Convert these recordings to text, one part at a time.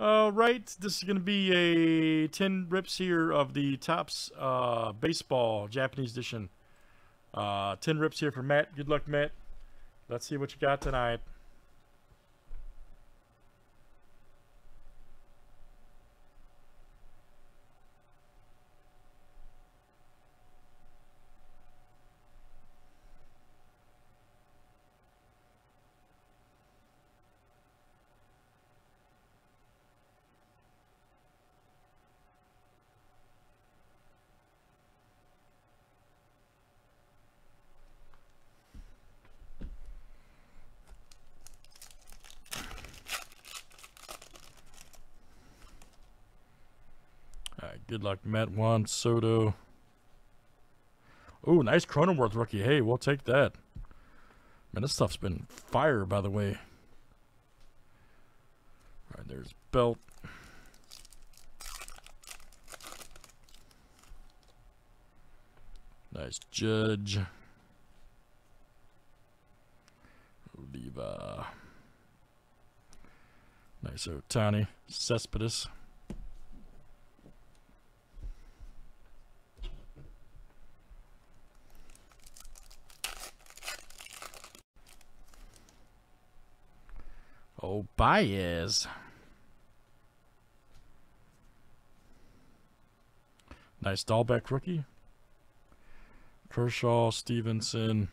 All right, this is going to be a 10 rips here of the Topps Baseball Japanese edition. 10 rips here for Matt. Good luck, Matt. Let's see what you got tonight. Good luck, Matt Juan Soto. Oh, nice Cronenworth rookie. Hey, we'll take that. Man, this stuff's been fire, by the way. All right, there's Belt. Nice Judge. Oliva. Nice Otani. Cespedes. Oh, Baez. Nice Dahlbeck rookie. Kershaw, Stevenson.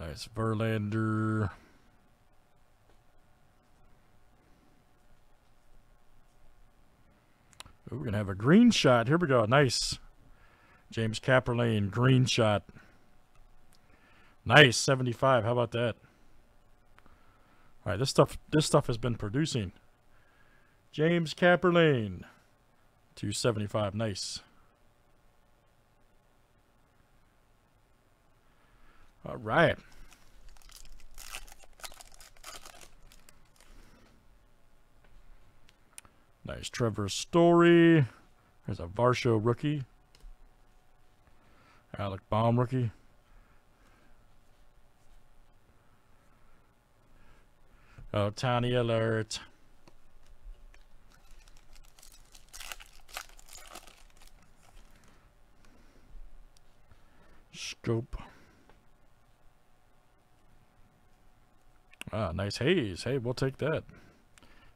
Nice Verlander. Ooh, we're going to have a green shot. Here we go. Nice. James Kaprielian, green shot. Nice, 75. How about that? All right, this stuff has been producing. James Kaprielian, 275. Nice. All right. Nice Trevor Story. There's a Varsho rookie. Alec Baum rookie. Otani alert. Scope. Ah, nice Hayes. Hey, we'll take that.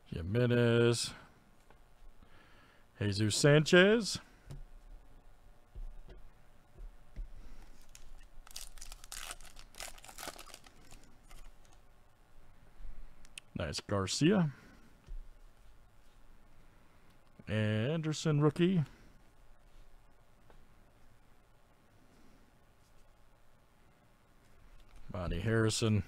Jimenez. Jesus Sanchez. Nice Garcia. Anderson rookie. Monte Harrison.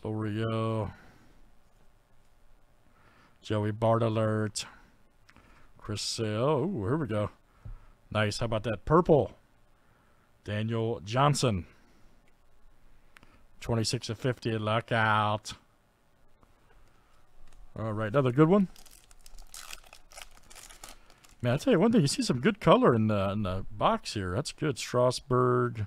Florio. Joey Bart alert. Chris Sale. Oh, here we go. Nice. How about that purple? Daniel Johnson. 26/50. Luck out. All right, another good one. Man, I tell you one thing. You see some good color in the box here. That's good. Strasburg.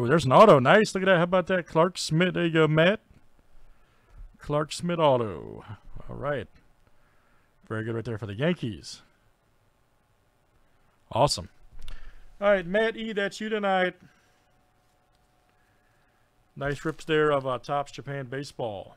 Oh, there's an auto. Nice. Look at that. How about that? Clark Smith. There you go, Matt. Clark Smith auto. All right. Very good right there for the Yankees. Awesome. All right, Matt E., that's you tonight. Nice rips there of Topps Japan Baseball.